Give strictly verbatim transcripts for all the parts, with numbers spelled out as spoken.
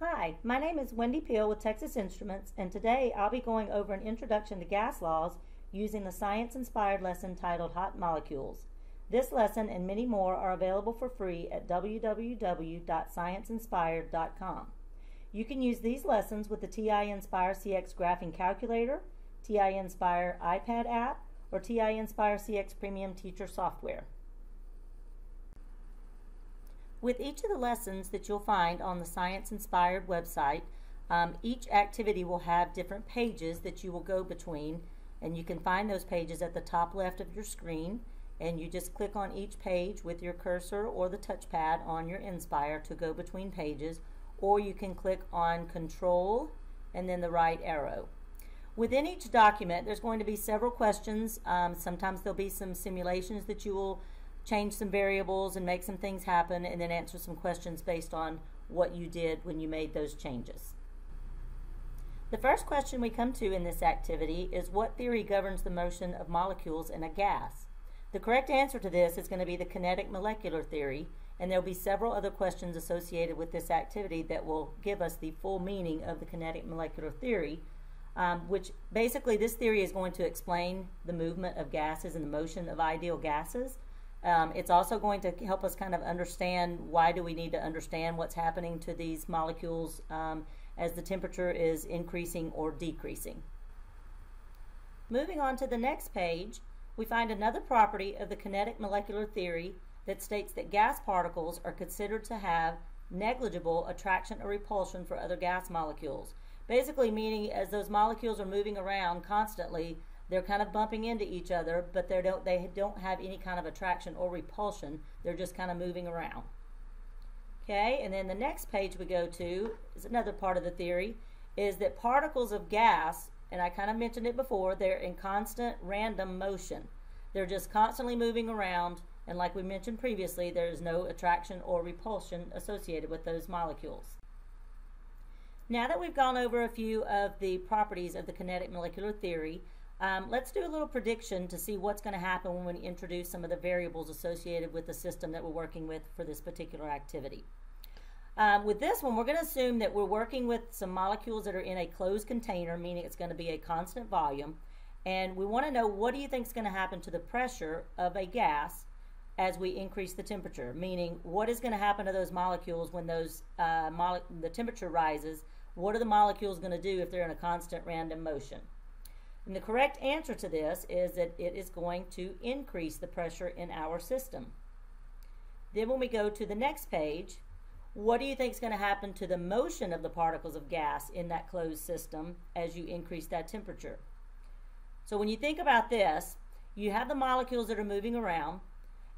Hi, my name is Wendy Peel with Texas Instruments, and today I'll be going over an introduction to gas laws using the Science Inspired lesson titled Hot Molecules. This lesson and many more are available for free at w w w dot science inspired dot com. You can use these lessons with the T I-Nspire C X Graphing Calculator, T I-Nspire iPad app, or T I-Nspire C X Premium Teacher Software. With each of the lessons that you'll find on the Science Inspired website, um, each activity will have different pages that you will go between, and you can find those pages at the top left of your screen, and you just click on each page with your cursor or the touchpad on your Inspire to go between pages, or you can click on Control and then the right arrow. Within each document, there's going to be several questions. Um, sometimes there'll be some simulations that you will change some variables and make some things happen, and then answer some questions based on what you did when you made those changes. The first question we come to in this activity is, what theory governs the motion of molecules in a gas? The correct answer to this is going to be the kinetic molecular theory, and there will be several other questions associated with this activity that will give us the full meaning of the kinetic molecular theory, um, which basically this theory is going to explain the movement of gases and the motion of ideal gases. Um, it's also going to help us kind of understand why do we need to understand what's happening to these molecules um, as the temperature is increasing or decreasing. Moving on to the next page, we find another property of the kinetic molecular theory that states that gas particles are considered to have negligible attraction or repulsion for other gas molecules. Basically meaning, as those molecules are moving around constantly, they're kind of bumping into each other, but they don't, they don't have any kind of attraction or repulsion. They're just kind of moving around. Okay, and then the next page we go to is another part of the theory, is that particles of gas, and I kind of mentioned it before, they're in constant random motion. They're just constantly moving around, and like we mentioned previously, there is no attraction or repulsion associated with those molecules. Now that we've gone over a few of the properties of the kinetic molecular theory, Um, let's do a little prediction to see what's going to happen when we introduce some of the variables associated with the system that we're working with for this particular activity. Um, with this one, we're going to assume that we're working with some molecules that are in a closed container, meaning it's going to be a constant volume, and we want to know, what do you think is going to happen to the pressure of a gas as we increase the temperature? Meaning, what is going to happen to those molecules when those uh, mole the temperature rises? What are the molecules going to do if they're in a constant random motion? And the correct answer to this is that it is going to increase the pressure in our system. Then when we go to the next page, what do you think is going to happen to the motion of the particles of gas in that closed system as you increase that temperature? So when you think about this, you have the molecules that are moving around,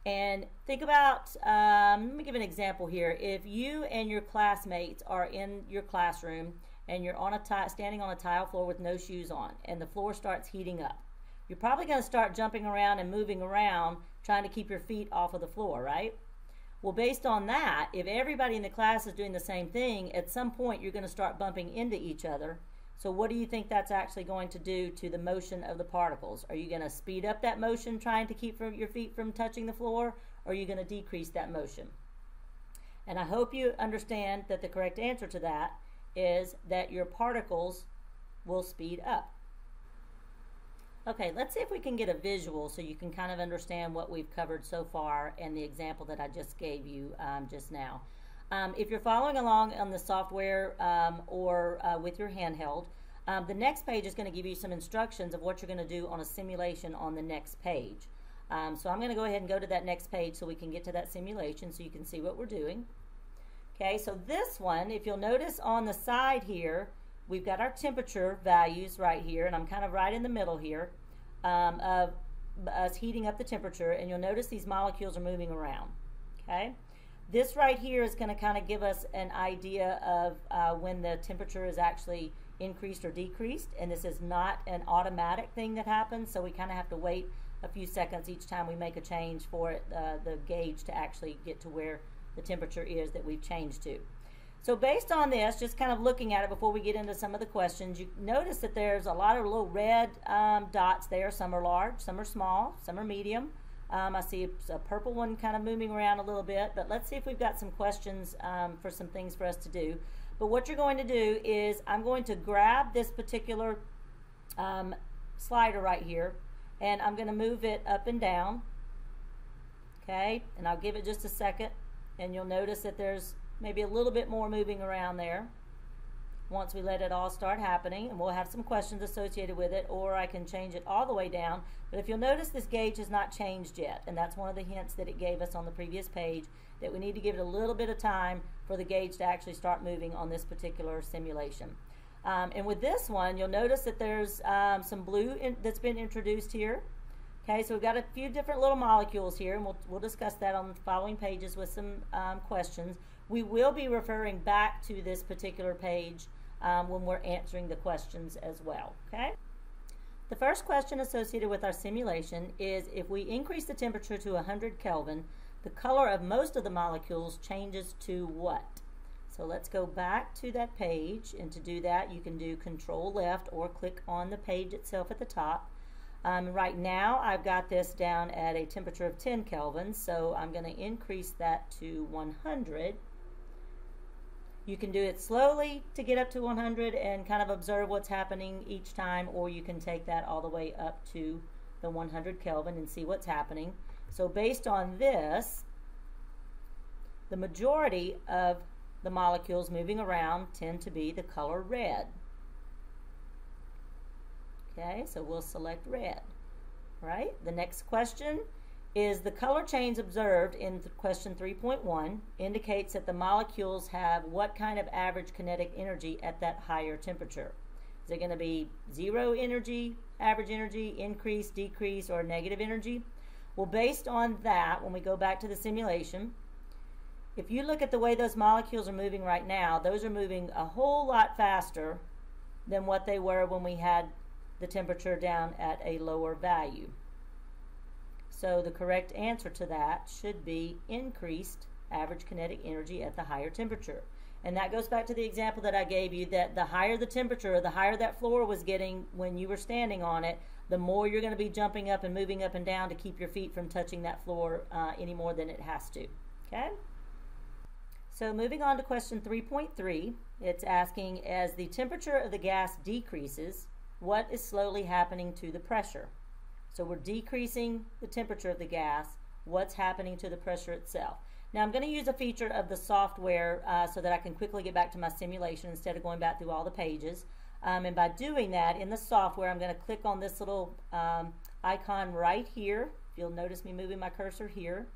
and think about, um, let me give an example here. If you and your classmates are in your classroom and you're on a standing on a tile floor with no shoes on, and the floor starts heating up, you're probably going to start jumping around and moving around, trying to keep your feet off of the floor, right? Well, based on that, if everybody in the class is doing the same thing, at some point you're going to start bumping into each other. So what do you think that's actually going to do to the motion of the particles? Are you going to speed up that motion, trying to keep from your feet from touching the floor, or are you going to decrease that motion? And I hope you understand that the correct answer to that is that your particles will speed up. Okay, let's see if we can get a visual so you can kind of understand what we've covered so far and the example that I just gave you um, just now. Um, if you're following along on the software um, or uh, with your handheld, um, the next page is going to give you some instructions of what you're going to do on a simulation on the next page. Um, so I'm going to go ahead and go to that next page so we can get to that simulation so you can see what we're doing. Okay, so this one, if you'll notice on the side here, we've got our temperature values right here, and I'm kind of right in the middle here um, of us heating up the temperature, and you'll notice these molecules are moving around, okay? This right here is going to kind of give us an idea of uh, when the temperature is actually increased or decreased, and this is not an automatic thing that happens, so we kind of have to wait a few seconds each time we make a change for it, uh, the gauge to actually get to where the temperature is that we've changed to. So based on this, just kind of looking at it before we get into some of the questions, you notice that there's a lot of little red um, dots there. Some are large, some are small, some are medium, Um, I see a purple one kind of moving around a little bit, but let's see if we've got some questions um, for some things for us to do. But what you're going to do is I'm going to grab this particular um, slider right here, and I'm going to move it up and down, okay? And I'll give it just a second, and you'll notice that there's maybe a little bit more moving around there once we let it all start happening, and we'll have some questions associated with it, or I can change it all the way down. But if you'll notice, this gauge has not changed yet, and that's one of the hints that it gave us on the previous page, that we need to give it a little bit of time for the gauge to actually start moving on this particular simulation. Um, and with this one, you'll notice that there's um, some blue in, that's been introduced here. Okay, so we've got a few different little molecules here, and we'll, we'll discuss that on the following pages with some um, questions. We will be referring back to this particular page Um, when we're answering the questions as well, okay? The first question associated with our simulation is, if we increase the temperature to one hundred Kelvin, the color of most of the molecules changes to what? So let's go back to that page, and to do that you can do Control Left or click on the page itself at the top. Um, right now I've got this down at a temperature of ten Kelvin, so I'm going to increase that to one hundred. You can do it slowly to get up to one hundred and kind of observe what's happening each time, or you can take that all the way up to the one hundred Kelvin and see what's happening. So based on this, the majority of the molecules moving around tend to be the color red. Okay, so we'll select red. Right? The next question is, the color change observed in question three point one indicates that the molecules have what kind of average kinetic energy at that higher temperature? Is it going to be zero energy, average energy, increase, decrease, or negative energy? Well, based on that, when we go back to the simulation, if you look at the way those molecules are moving right now, those are moving a whole lot faster than what they were when we had the temperature down at a lower value. So the correct answer to that should be increased average kinetic energy at the higher temperature. And that goes back to the example that I gave you, that the higher the temperature, the higher that floor was getting when you were standing on it, the more you're going to be jumping up and moving up and down to keep your feet from touching that floor uh, any more than it has to. Okay? So moving on to question three point three, it's asking, as the temperature of the gas decreases, what is slowly happening to the pressure? So we're decreasing the temperature of the gas. What's happening to the pressure itself? Now I'm going to use a feature of the software uh, so that I can quickly get back to my simulation instead of going back through all the pages. Um, and by doing that, in the software, I'm going to click on this little um, icon right here. You'll notice me moving my cursor here.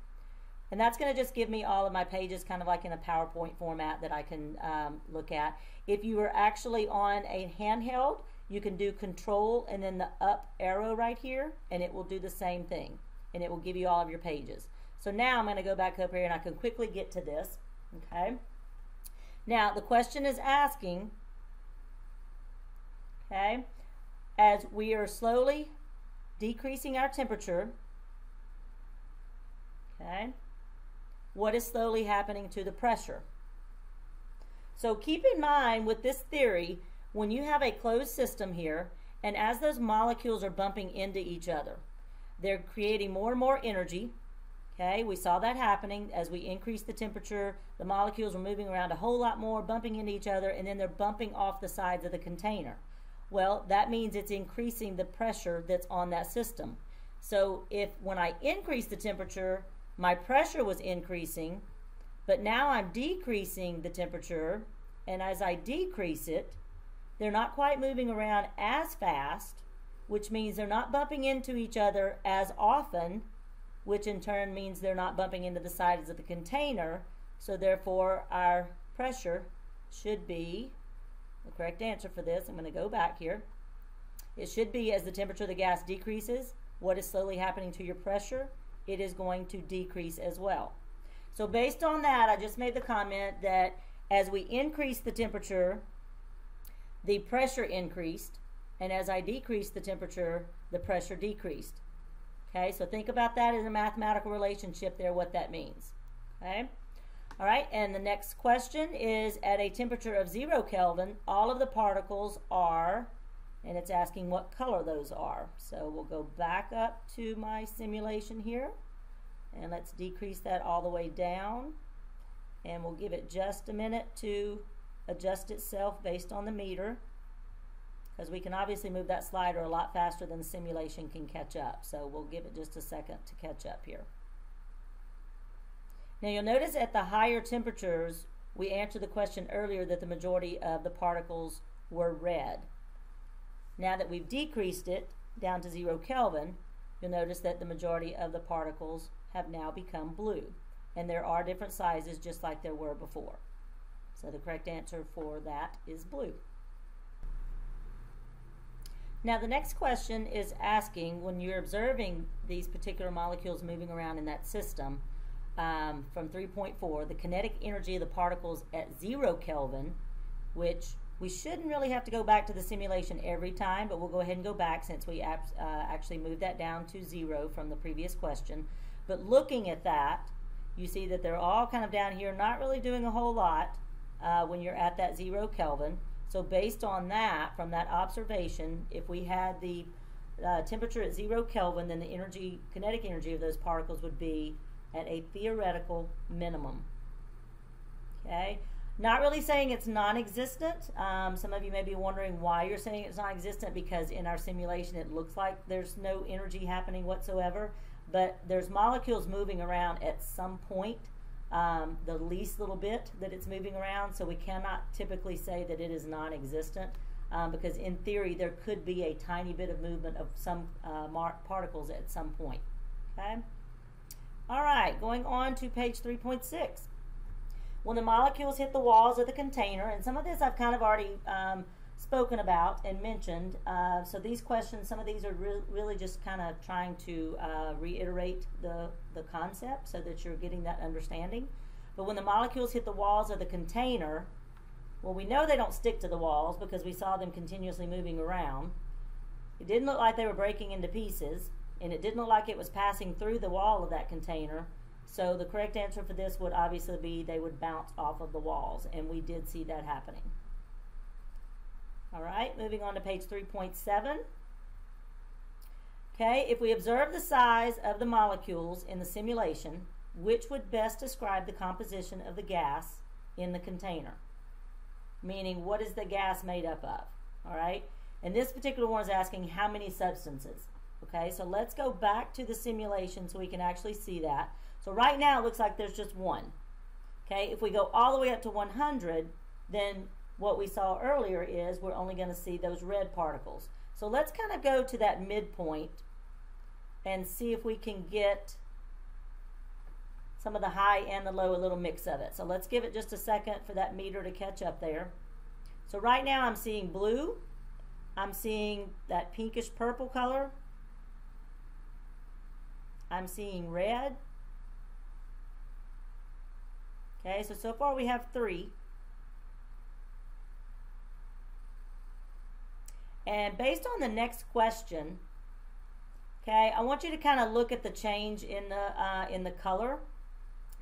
And that's going to just give me all of my pages kind of like in a PowerPoint format that I can um, look at. If you were actually on a handheld, you can do Control and then the up arrow right here, and it will do the same thing, and it will give you all of your pages. So now I'm going to go back up here, and I can quickly get to this. Okay. Now the question is asking, okay, as we are slowly decreasing our temperature, okay, what is slowly happening to the pressure? So keep in mind with this theory, when you have a closed system here, and as those molecules are bumping into each other, they're creating more and more energy. Okay, we saw that happening as we increased the temperature. The molecules were moving around a whole lot more, bumping into each other, and then they're bumping off the sides of the container. Well, that means it's increasing the pressure that's on that system. So if when I increased the temperature, my pressure was increasing, but now I'm decreasing the temperature, and as I decrease it, they're not quite moving around as fast, which means they're not bumping into each other as often, which in turn means they're not bumping into the sides of the container. So therefore, our pressure should be, the correct answer for this, I'm going to go back here. It should be, as the temperature of the gas decreases, what is slowly happening to your pressure? It is going to decrease as well. So based on that, I just made the comment that as we increase the temperature, the pressure increased, and as I decreased the temperature, the pressure decreased. Okay, so think about that as a mathematical relationship there, what that means. Okay, all right, and the next question is, at a temperature of zero Kelvin, all of the particles are, and it's asking what color those are. So we'll go back up to my simulation here. And let's decrease that all the way down. And we'll give it just a minute to adjust itself based on the meter, because we can obviously move that slider a lot faster than the simulation can catch up. So we'll give it just a second to catch up here. Now you'll notice at the higher temperatures, we answered the question earlier that the majority of the particles were red. Now that we've decreased it down to zero Kelvin, you'll notice that the majority of the particles have now become blue. And there are different sizes just like there were before. So the correct answer for that is blue. Now the next question is asking, when you're observing these particular molecules moving around in that system um, from three point four, the kinetic energy of the particles at zero Kelvin, which we shouldn't really have to go back to the simulation every time, but we'll go ahead and go back since we uh, actually moved that down to zero from the previous question. But looking at that, you see that they're all kind of down here, not really doing a whole lot uh, when you're at that zero Kelvin. So based on that, from that observation, if we had the uh, temperature at zero Kelvin, then the energy, kinetic energy of those particles would be at a theoretical minimum. Okay, not really saying it's non-existent. Um, some of you may be wondering why you're saying it's non-existent, because in our simulation it looks like there's no energy happening whatsoever, but there's molecules moving around at some point. Um, the least little bit that it's moving around, so we cannot typically say that it is non-existent um, because in theory there could be a tiny bit of movement of some uh, particles at some point. Okay. All right, going on to page three point six. When the molecules hit the walls of the container, and some of this I've kind of already um, spoken about and mentioned, uh, so these questions, some of these are re really just kind of trying to uh, reiterate the, the concept so that you're getting that understanding. But when the molecules hit the walls of the container, well, we know they don't stick to the walls because we saw them continuously moving around. It didn't look like they were breaking into pieces, and it didn't look like it was passing through the wall of that container. So the correct answer for this would obviously be they would bounce off of the walls, and we did see that happening. All right, moving on to page three point seven. Okay, if we observe the size of the molecules in the simulation, which would best describe the composition of the gas in the container? Meaning, what is the gas made up of? All right, and this particular one is asking how many substances. Okay, so let's go back to the simulation so we can actually see that. So right now, it looks like there's just one. Okay, if we go all the way up to one hundred, then what we saw earlier is we're only going to see those red particles. So let's kind of go to that midpoint and see if we can get some of the high and the low, a little mix of it. So let's give it just a second for that meter to catch up there. So right now I'm seeing blue. I'm seeing that pinkish purple color. I'm seeing red. Okay, so so far we have three. And based on the next question, okay, I want you to kind of look at the change in the uh, in the color,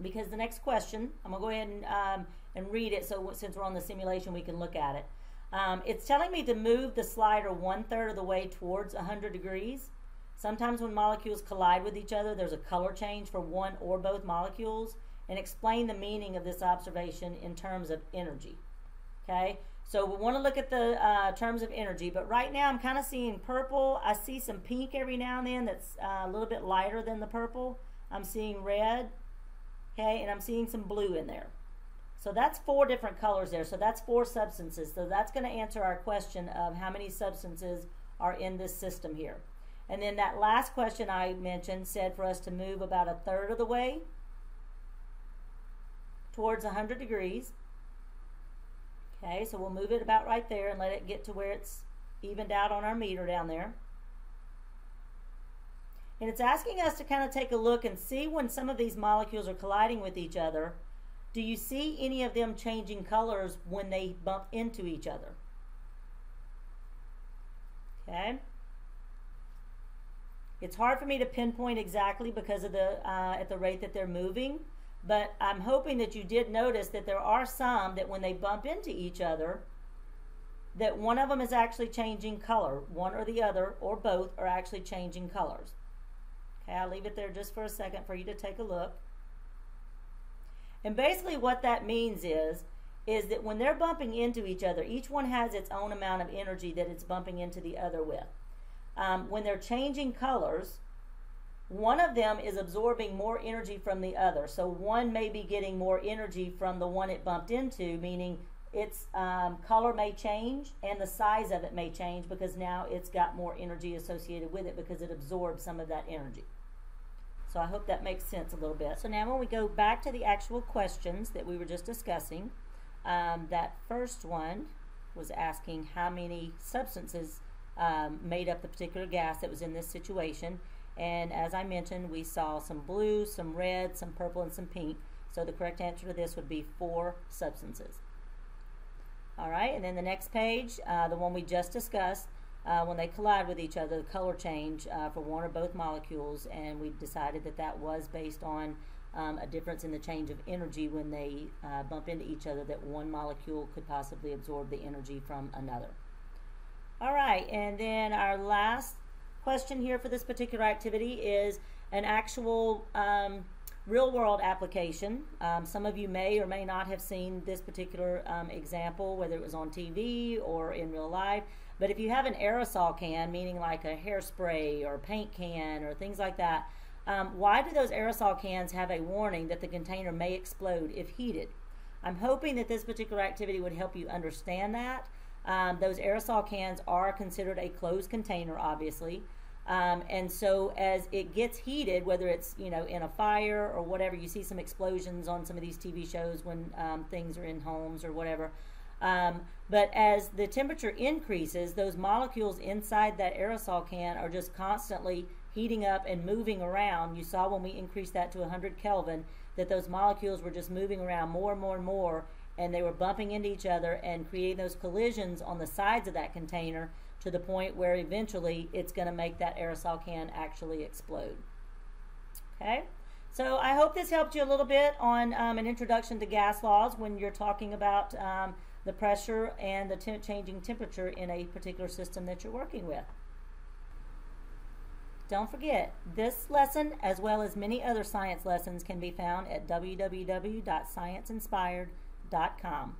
because the next question, I'm gonna go ahead and um, and read it. So since we're on the simulation, we can look at it. Um, it's telling me to move the slider one third of the way towards one hundred degrees. Sometimes when molecules collide with each other, there's a color change for one or both molecules, and explain the meaning of this observation in terms of energy. Okay. So we want to look at the uh, terms of energy, but right now I'm kind of seeing purple. I see some pink every now and then that's uh, a little bit lighter than the purple. I'm seeing red, okay, and I'm seeing some blue in there. So that's four different colors there, so that's four substances. So that's going to answer our question of how many substances are in this system here. And then that last question I mentioned said for us to move about a third of the way towards one hundred degrees. Okay, so we'll move it about right there and let it get to where it's evened out on our meter down there. And it's asking us to kind of take a look and see when some of these molecules are colliding with each other, do you see any of them changing colors when they bump into each other? Okay. It's hard for me to pinpoint exactly because of the uh, at the rate that they're moving. But I'm hoping that you did notice that there are some that when they bump into each other, that one of them is actually changing color. One or the other, or both, are actually changing colors. Okay, I'll leave it there just for a second for you to take a look. And basically what that means is, is that when they're bumping into each other, each one has its own amount of energy that it's bumping into the other with. Um, when they're changing colors, one of them is absorbing more energy from the other. So one may be getting more energy from the one it bumped into, meaning its um, color may change and the size of it may change because now it's got more energy associated with it because it absorbs some of that energy. So I hope that makes sense a little bit. So now when we go back to the actual questions that we were just discussing, um, that first one was asking how many substances um, made up the particular gas that was in this situation. And as I mentioned, we saw some blue, some red, some purple, and some pink. So the correct answer to this would be four substances. All right, and then the next page, uh, the one we just discussed, uh, when they collide with each other, the color change uh, for one or both molecules, and we decided that that was based on um, a difference in the change of energy when they uh, bump into each other, that one molecule could possibly absorb the energy from another. All right, and then our last question here for this particular activity is an actual um, real-world application. Um, some of you may or may not have seen this particular um, example, whether it was on T V or in real life. But if you have an aerosol can, meaning like a hairspray or a paint can or things like that, um, why do those aerosol cans have a warning that the container may explode if heated? I'm hoping that this particular activity would help you understand that. Um, those aerosol cans are considered a closed container, obviously. Um, and so as it gets heated, whether it's, you know, in a fire or whatever, you see some explosions on some of these T V shows when um, things are in homes or whatever. Um, but as the temperature increases, those molecules inside that aerosol can are just constantly heating up and moving around. You saw when we increased that to one hundred Kelvin that those molecules were just moving around more and more and more, and they were bumping into each other and creating those collisions on the sides of that container to the point where eventually it's going to make that aerosol can actually explode. Okay, so I hope this helped you a little bit on um, an introduction to gas laws when you're talking about um, the pressure and the te- changing temperature in a particular system that you're working with. Don't forget, this lesson as well as many other science lessons can be found at w w w dot science inspired dot com.